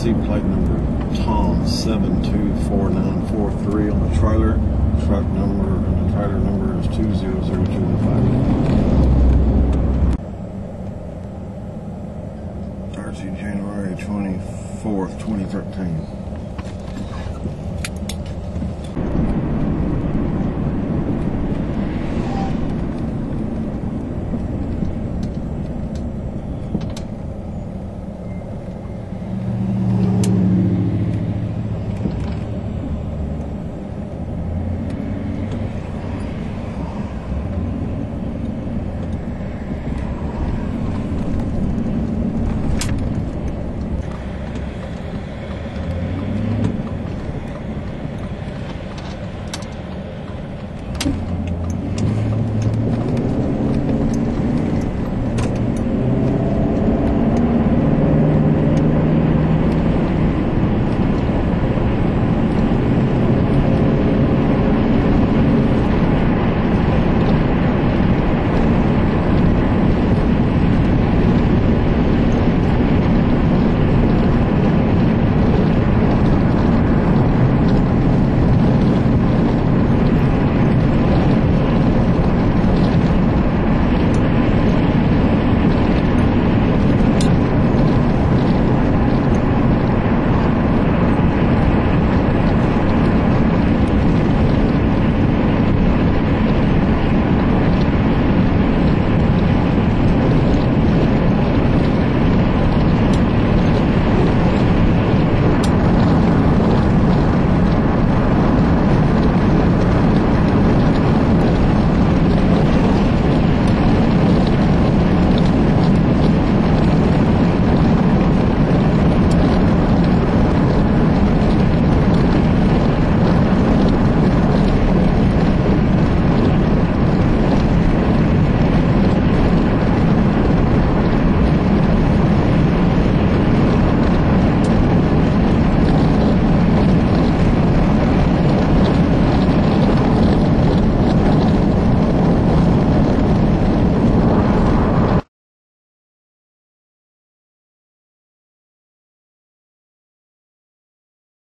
see plate number Tom 724943 on the trailer. Truck number and the trailer number is 200215. 30 January 24th, 2013.